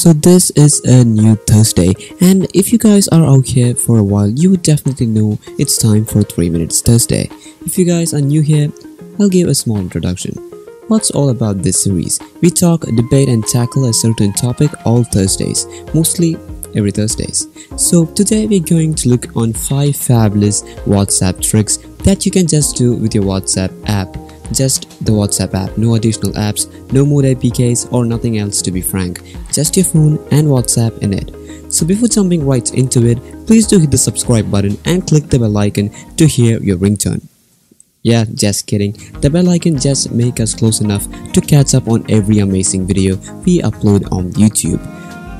So this is a new Thursday, and if you guys are out here for a while, you would definitely know it's time for 3 Minutes Thursday. If you guys are new here, I'll give a small introduction. What's all about this series? We talk, debate and tackle a certain topic all Thursdays, mostly every Thursdays. So today we're going to look on 5 fabulous WhatsApp tricks that you can just do with your WhatsApp app. Just the WhatsApp app, no additional apps, no more APKs or nothing else, to be frank. Just your phone and WhatsApp in it. So before jumping right into it, please do hit the subscribe button and click the bell icon to hear your ringtone. Yeah, just kidding. The bell icon just makes us close enough to catch up on every amazing video we upload on YouTube.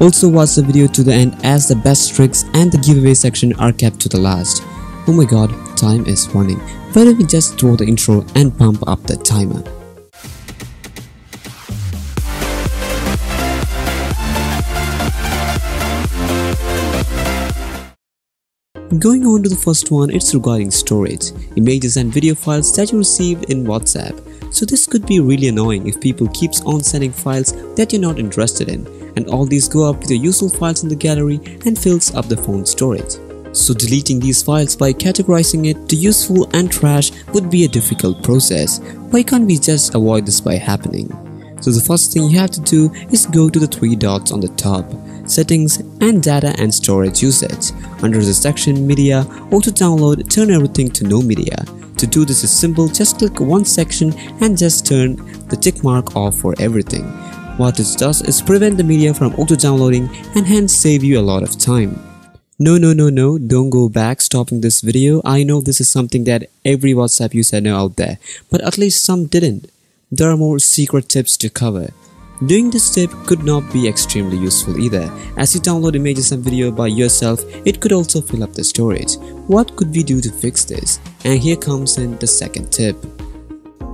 Also watch the video to the end, as the best tricks and the giveaway section are kept to the last. Oh my god, time is running. Why don't we just throw the intro and pump up the timer? Going on to the first one, it's regarding storage, images and video files that you received in WhatsApp. So this could be really annoying if people keeps on sending files that you're not interested in, and all these go up with your useful files in the gallery and fills up the phone storage. So deleting these files by categorizing it to useful and trash would be a difficult process. Why can't we just avoid this by happening? So the first thing you have to do is go to the 3 dots on the top, settings and data and storage usage. Under the section media, auto download, turn everything to no media. To do this is simple, just click one section and just turn the tick mark off for everything. What this does is prevent the media from auto downloading and hence save you a lot of time. No, don't go back stopping this video. I know this is something that every WhatsApp user know out there, but at least some didn't. There are more secret tips to cover. Doing this tip could not be extremely useful either. As you download images and video by yourself, it could also fill up the storage. What could we do to fix this? And here comes in the second tip.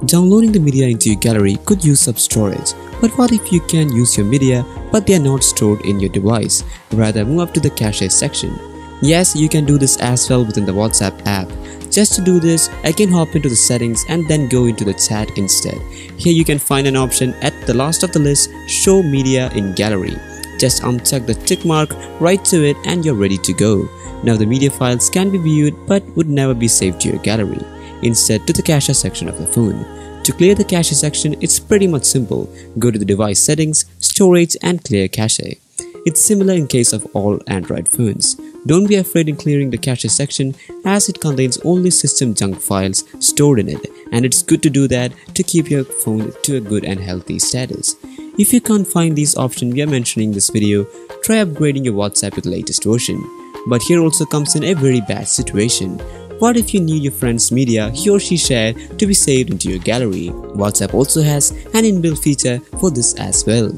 Downloading the media into your gallery could use up storage. But what if you can use your media but they are not stored in your device? Rather, move up to the cache section. Yes, you can do this as well within the WhatsApp app. Just to do this, I can hop into the settings and then go into the chat instead. Here you can find an option at the last of the list, show media in gallery. Just uncheck the tick mark right to it and you're ready to go. Now the media files can be viewed but would never be saved to your gallery. Instead, to the cache section of the phone. To clear the cache section, it's pretty much simple. Go to the device settings, storage and clear cache. It's similar in case of all Android phones. Don't be afraid in clearing the cache section, as it contains only system junk files stored in it, and it's good to do that to keep your phone to a good and healthy status. If you can't find these options we are mentioning in this video, try upgrading your WhatsApp with the latest version. But here also comes in a very bad situation. What if you need your friend's media he or she shared to be saved into your gallery? WhatsApp also has an inbuilt feature for this as well.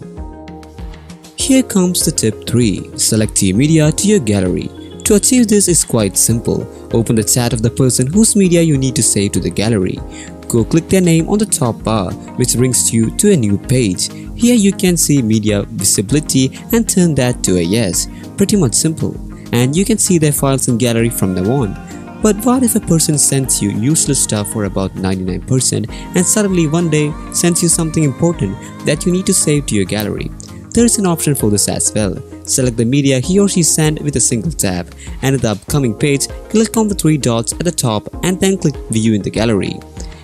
Here comes the tip 3. Select your media to your gallery. To achieve this is quite simple. Open the chat of the person whose media you need to save to the gallery. Go click their name on the top bar, which brings you to a new page. Here you can see media visibility and turn that to a yes. Pretty much simple. And you can see their files in gallery from now on. But what if a person sends you useless stuff for about 99% and suddenly one day sends you something important that you need to save to your gallery? There is an option for this as well. Select the media he or she sent with a single tap, and in the upcoming page, click on the 3 dots at the top and then click View in the gallery.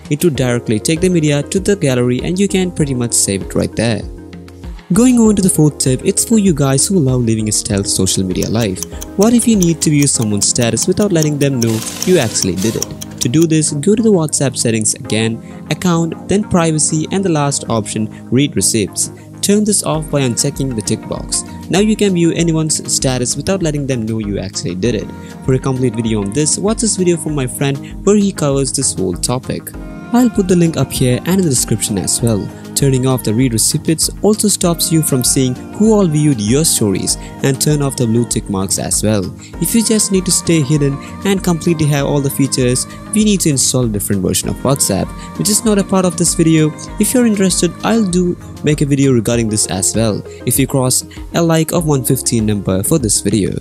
It would directly take the media to the gallery and you can pretty much save it right there. Going on to the 4th tip, it's for you guys who love living a stealth social media life. What if you need to view someone's status without letting them know you actually did it? To do this, go to the WhatsApp settings again, account, then privacy and the last option, read receipts. Turn this off by unchecking the tick box. Now you can view anyone's status without letting them know you actually did it. For a complete video on this, watch this video from my friend where he covers this whole topic. I'll put the link up here and in the description as well. Turning off the read receipts also stops you from seeing who all viewed your stories, and turn off the blue tick marks as well. If you just need to stay hidden and completely have all the features, we need to install a different version of WhatsApp, which is not a part of this video. If you're interested, I'll make a video regarding this as well if you cross a like of 115 number for this video.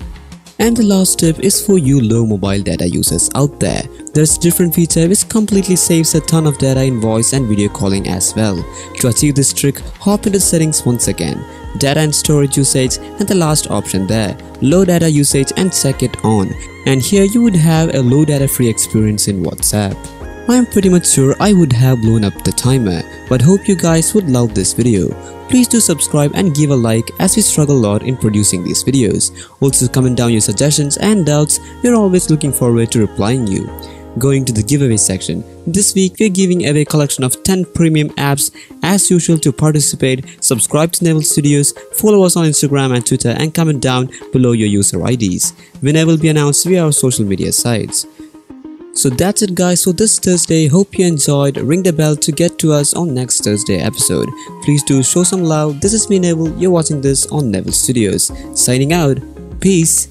And the last tip is for you low mobile data users out there. There's a different feature which completely saves a ton of data in voice and video calling as well. To achieve this trick, hop into settings once again, data and storage usage, and the last option there, low data usage, and check it on. And here you would have a low data free experience in WhatsApp. I'm pretty much sure I would have blown up the timer, but hope you guys would love this video. Please do subscribe and give a like as we struggle a lot in producing these videos. Also comment down your suggestions and doubts, we're always looking forward to replying you. Going to the giveaway section, this week we're giving away a collection of 10 premium apps. As usual, to participate, subscribe to Nevil Studios, follow us on Instagram and Twitter, and comment down below your user IDs. Winner will be announced via our social media sites. So that's it guys for this Thursday. Hope you enjoyed. Ring the bell to get to us on next Thursday episode. Please do show some love. This is me Nevil, you're watching this on Nevil Studios. Signing out. Peace.